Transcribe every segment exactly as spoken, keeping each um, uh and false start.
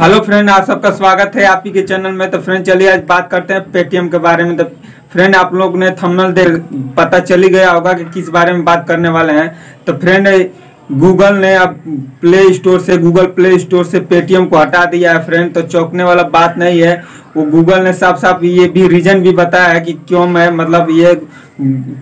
Hello friend, आप सबका स्वागत है आपकी के चैनल में। तो फ्रेंड चलिए आज बात करते हैं पेटीएम के बारे में। तो फ्रेंड आप लोग ने थंबनेल देख पता चली गया होगा कि किस बारे में बात करने वाले हैं। तो फ्रेंड गूगल ने अब प्ले स्टोर से गूगल प्ले स्टोर से पेटीएम को हटा दिया है फ्रेंड। तो चौंकने वाला बात नहीं है, वो गूगल ने साफ साफ ये भी रीजन भी बताया है कि क्यों मैं मतलब ये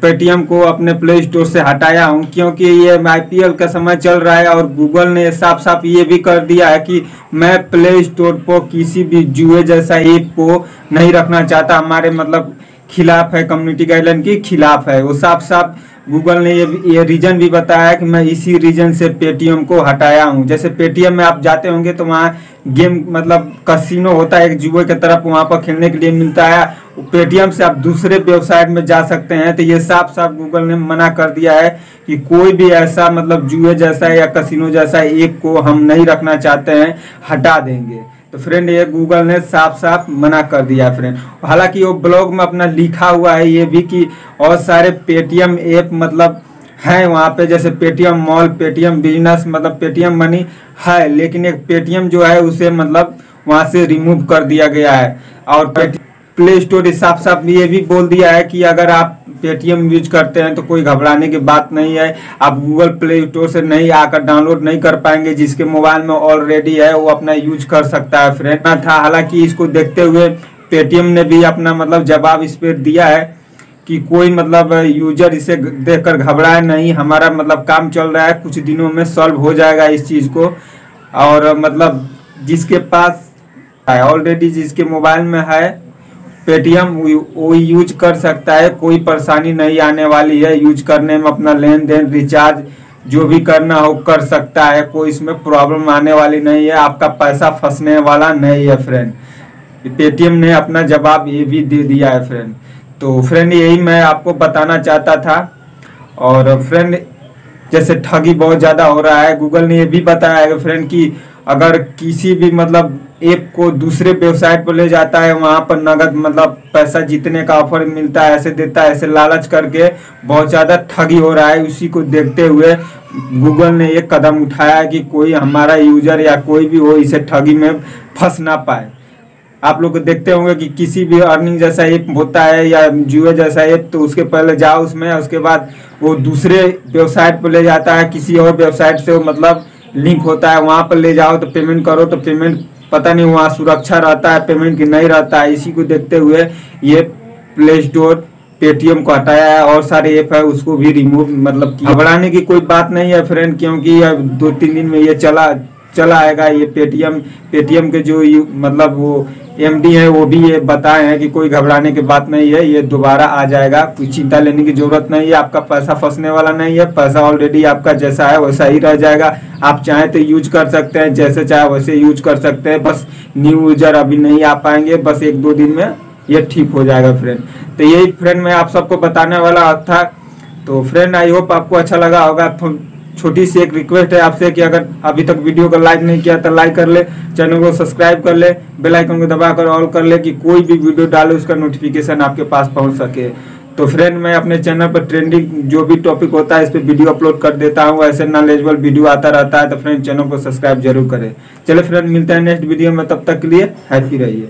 पेटीएम को अपने प्ले स्टोर से हटाया हूँ, क्योंकि ये आई पी एल का समय चल रहा है और गूगल ने साफ साफ ये भी कर दिया है कि मैं प्ले स्टोर पर किसी भी जुए जैसा ऐप को नहीं रखना चाहता, हमारे मतलब खिलाफ है, कम्युनिटी गाइडलाइन के खिलाफ है। वो साफ साफ गूगल ने ये ये रीजन भी बताया है कि मैं इसी रीजन से पेटीएम को हटाया हूँ। जैसे पेटीएम में आप जाते होंगे तो वहाँ गेम मतलब कैसीनो होता है, एक जुए की तरफ वहाँ पर खेलने के लिए मिलता है। पेटीएम से आप दूसरे वेबसाइट में जा सकते हैं। तो ये साफ साफ गूगल ने मना कर दिया है कि कोई भी ऐसा मतलब जुए जैसा या कैसीनो जैसा ऐप को हम नहीं रखना चाहते हैं, हटा देंगे। तो फ्रेंड ये गूगल ने साफ साफ मना कर दिया फ्रेंड। हालांकि वो ब्लॉग में अपना लिखा हुआ है ये भी कि और सारे पेटीएम ऐप मतलब हैं वहाँ पे, जैसे पेटीएम मॉल, पेटीएम बिजनेस, मतलब पेटीएम मनी है, लेकिन एक पेटीएम जो है उसे मतलब वहाँ से रिमूव कर दिया गया है। और प्ले स्टोर साफ साफ ये भी बोल दिया है कि अगर आप पेटीएम यूज करते हैं तो कोई घबराने की बात नहीं है, आप गूगल प्ले स्टोर से नहीं आकर डाउनलोड नहीं कर पाएंगे, जिसके मोबाइल में ऑलरेडी है वो अपना यूज कर सकता है फ्रेंड ना था। हालांकि इसको देखते हुए पेटीएम ने भी अपना मतलब जवाब इस पर दिया है कि कोई मतलब यूजर इसे देखकर घबराए नहीं, हमारा मतलब काम चल रहा है, कुछ दिनों में सॉल्व हो जाएगा इस चीज़ को। और मतलब जिसके पास है ऑलरेडी, जिसके मोबाइल में है पेटीएम वो यूज कर सकता है, कोई परेशानी नहीं आने वाली है, यूज करने में अपना लेन देन रिचार्ज जो भी करना हो कर सकता है, कोई इसमें प्रॉब्लम आने वाली नहीं है, आपका पैसा फंसने वाला नहीं है फ्रेंड। पेटीएम ने अपना जवाब ये भी दे दिया है फ्रेंड। तो फ्रेंड यही मैं आपको बताना चाहता था। और फ्रेंड जैसे ठगी बहुत ज़्यादा हो रहा है, गूगल ने ये भी बताया है फ्रेंड कि अगर किसी भी मतलब ऐप को दूसरे वेबसाइट पर ले जाता है, वहाँ पर नगद मतलब पैसा जीतने का ऑफर मिलता है, ऐसे देता है, ऐसे लालच करके बहुत ज़्यादा ठगी हो रहा है। उसी को देखते हुए गूगल ने एक कदम उठाया है कि कोई हमारा यूजर या कोई भी हो इसे ठगी में फंस ना पाए। आप लोग देखते होंगे कि किसी भी अर्निंग जैसा ऐप होता है या जुए जैसा ऐप, तो उसके पहले जाओ उसमें, उसके बाद वो दूसरे वेबसाइट पर ले जाता है, किसी और वेबसाइट से मतलब लिंक होता है, वहाँ पर ले जाओ तो पेमेंट करो, तो पेमेंट पता नहीं वहाँ सुरक्षा रहता है पेमेंट की नहीं रहता है। इसी को देखते हुए ये प्ले स्टोर पेटीएम को हटाया है और सारे ऐप है उसको भी रिमूव मतलब किया। घबराने की कोई बात नहीं है फ्रेंड, क्योंकि दो तीन दिन में ये चला चला आएगा। ये पेटीएम पेटीएम के जो मतलब वो एम डी है वो भी ये बताए हैं कि कोई घबराने की बात नहीं है, ये दोबारा आ जाएगा, कोई चिंता लेने की जरूरत नहीं है, आपका पैसा फंसने वाला नहीं है, पैसा ऑलरेडी आपका जैसा है वैसा ही रह जाएगा। आप चाहे तो यूज कर सकते हैं, जैसे चाहे वैसे यूज कर सकते हैं, बस न्यू यूजर अभी नहीं आ पाएंगे, बस एक दो दिन में ये ठीक हो जाएगा फ्रेंड। तो यही फ्रेंड मैं आप सबको बताने वाला था। तो फ्रेंड आई होप आपको अच्छा लगा होगा। छोटी सी एक रिक्वेस्ट है आपसे कि अगर अभी तक वीडियो को लाइक नहीं किया तो लाइक कर ले, चैनल को सब्सक्राइब कर ले, बेल आइकन को दबाकर ऑल कर ले कि कोई भी वीडियो डाले उसका नोटिफिकेशन आपके पास पहुंच सके। तो फ्रेंड मैं अपने चैनल पर ट्रेंडिंग जो भी टॉपिक होता है इस पर वीडियो अपलोड कर देता हूँ, ऐसे नॉलेजेबल वीडियो आता रहता है। तो फ्रेंड चैनल को सब्सक्राइब जरूर करें। चले फ्रेंड मिलते हैं नेक्स्ट वीडियो में, तब तक के लिए हैप्पी रहिए।